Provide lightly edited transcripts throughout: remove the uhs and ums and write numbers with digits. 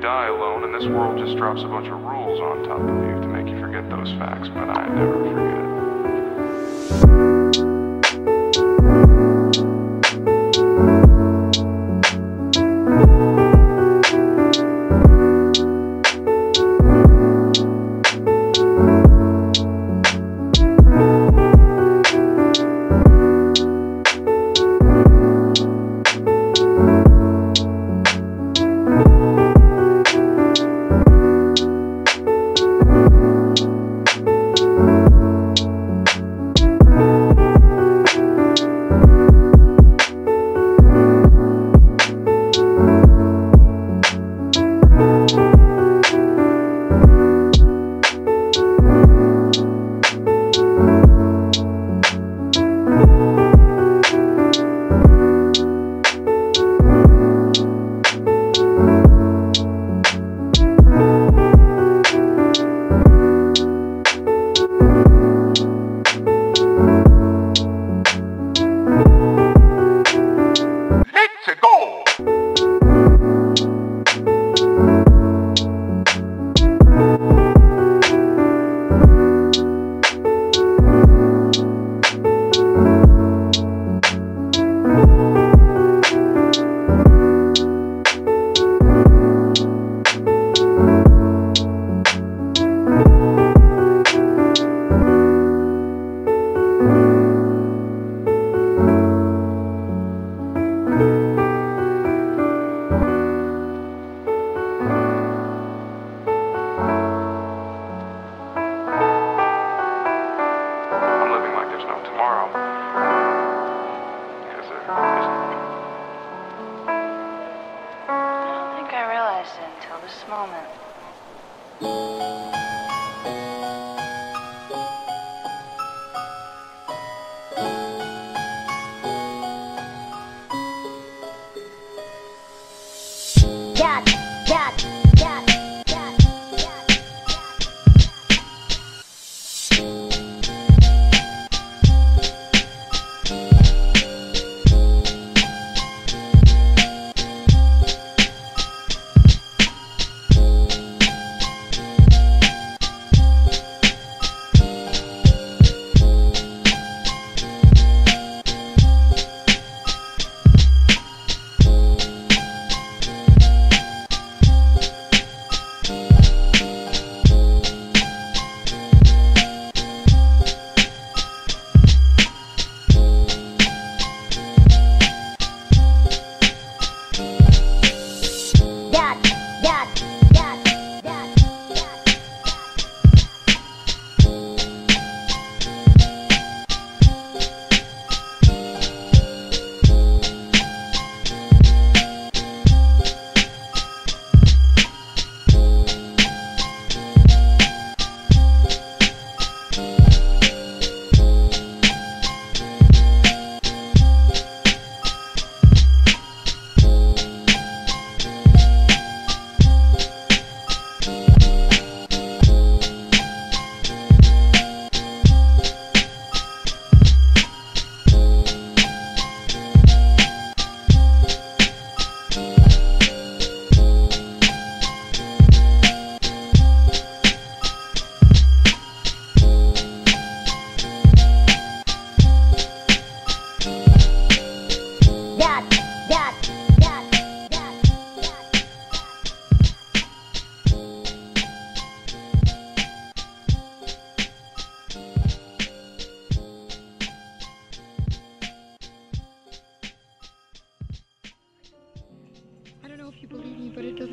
Die alone, and this world just drops a bunch of rules on top of you to make you forget those facts, but I never forget it.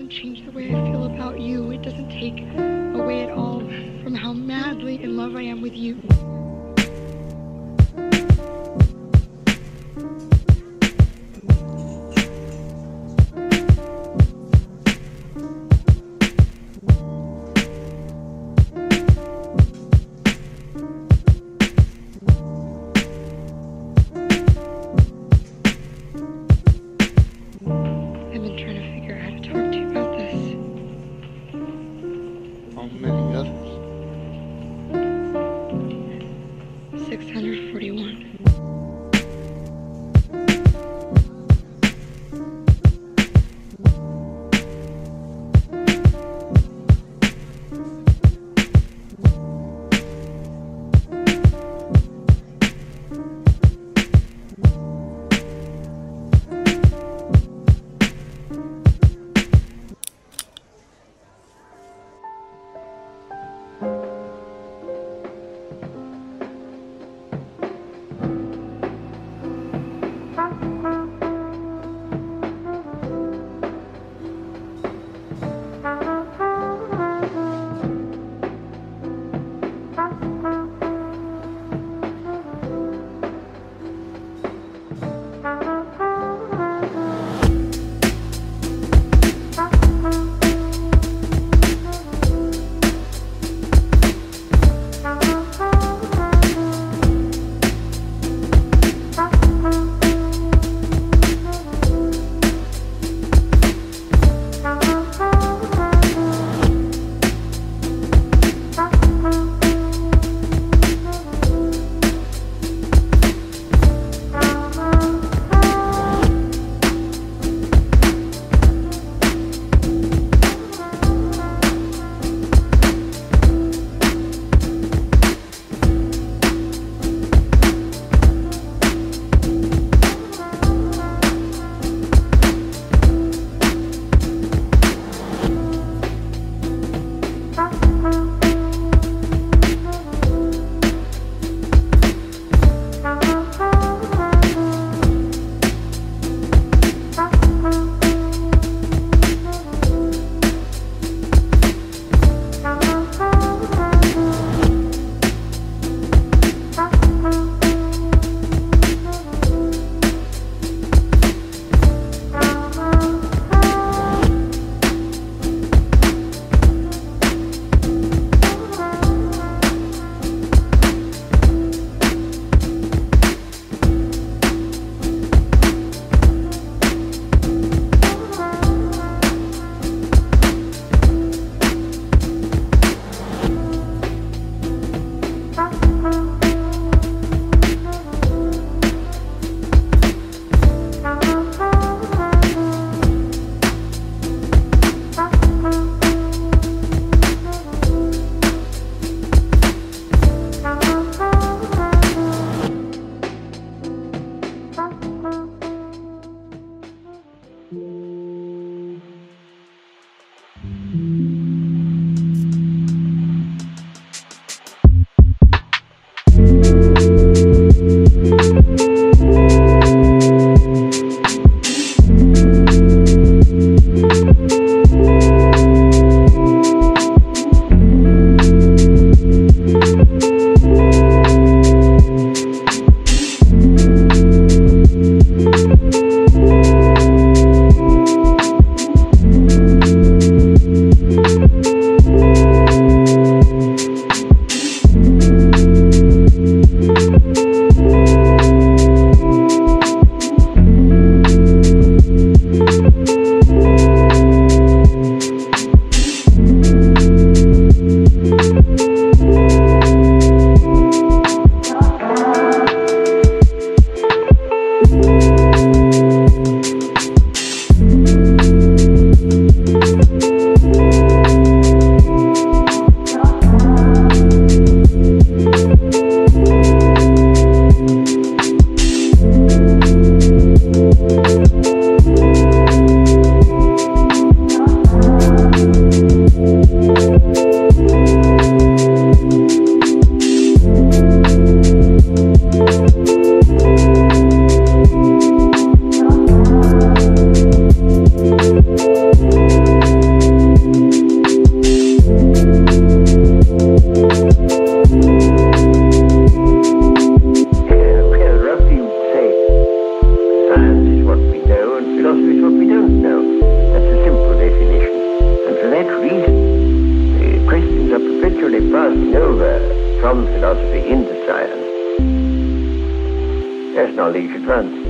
Change the way I feel about you. It doesn't take away at all from how madly in love I am with you. Many others. 641. From philosophy into science. There's knowledge advancing.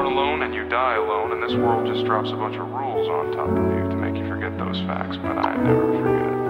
born alone and you die alone, and this world just drops a bunch of rules on top of you to make you forget those facts, but I never forget.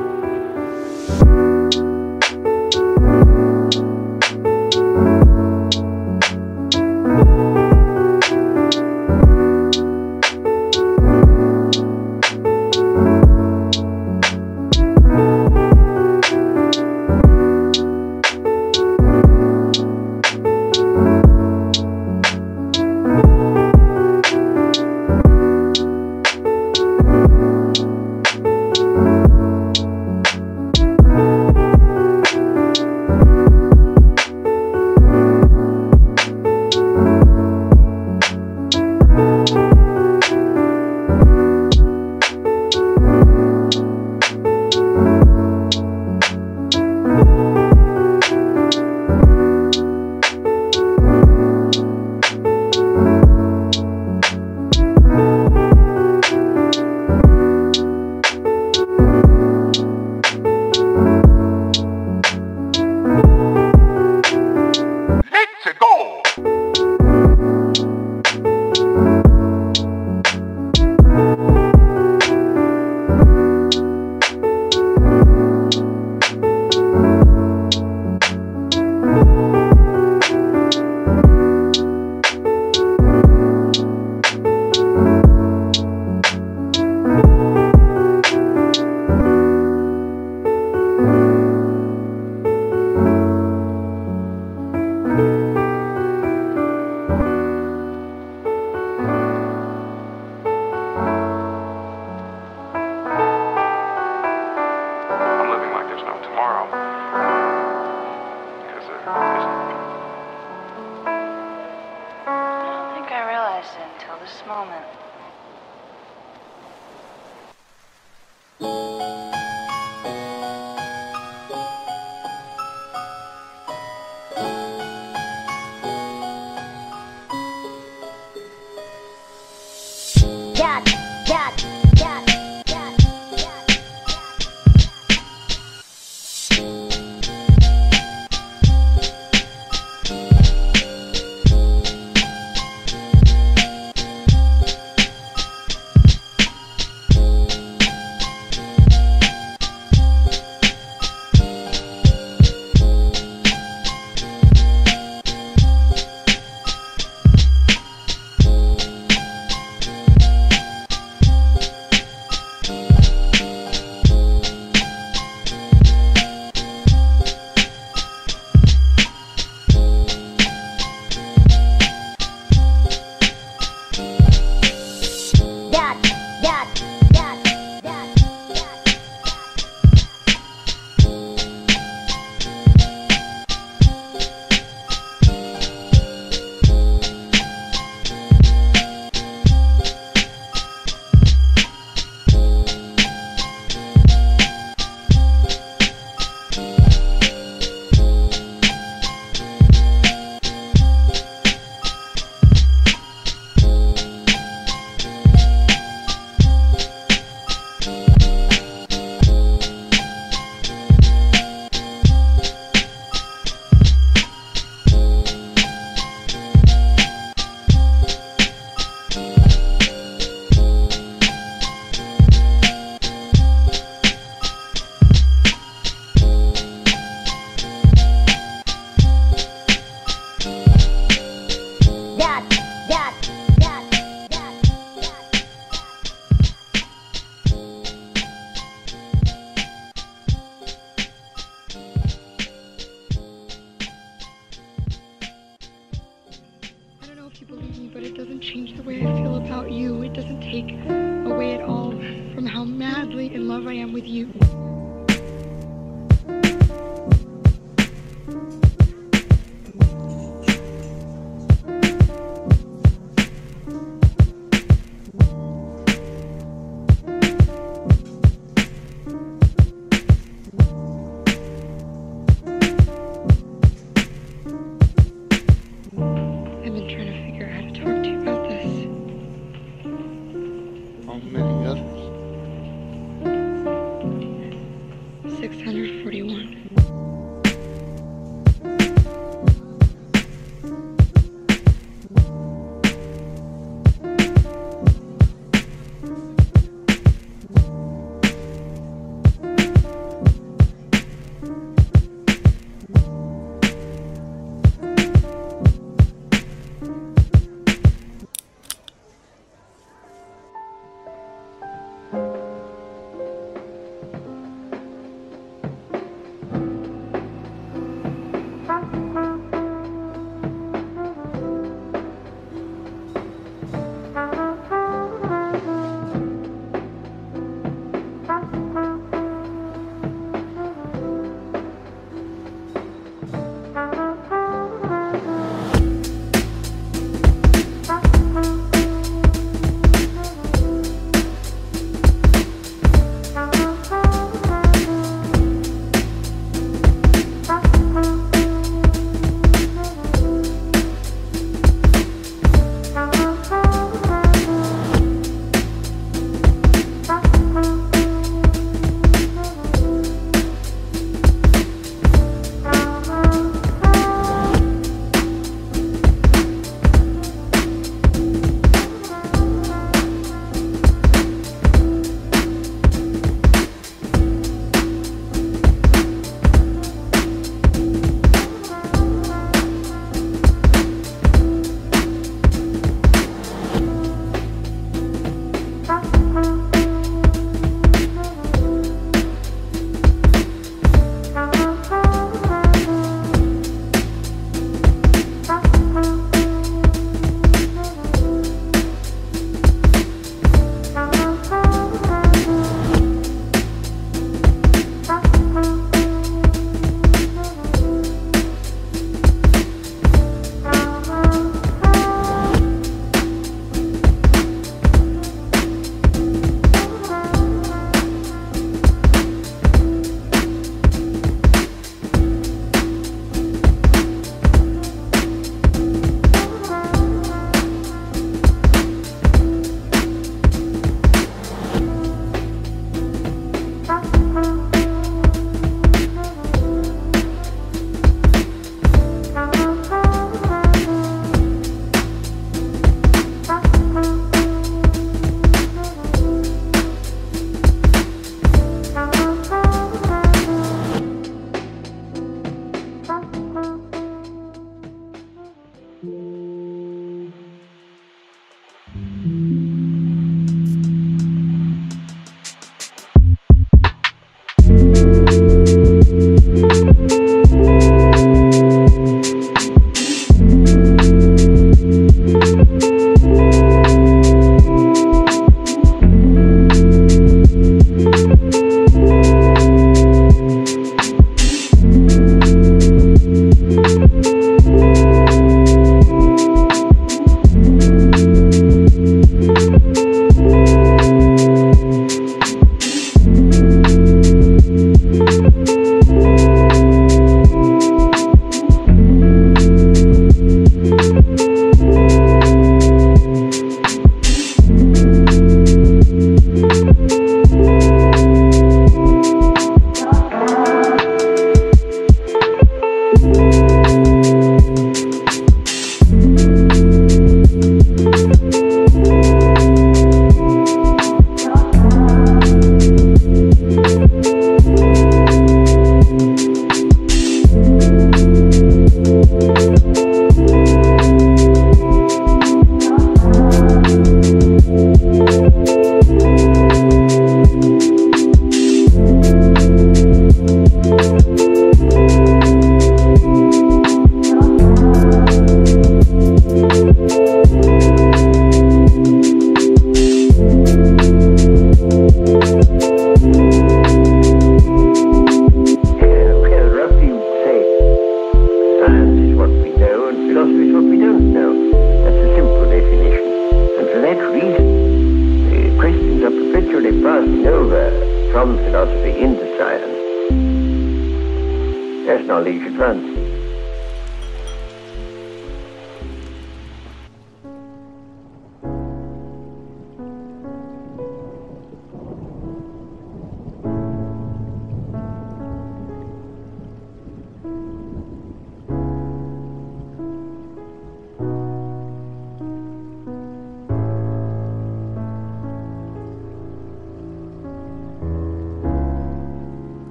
knowledge transfer.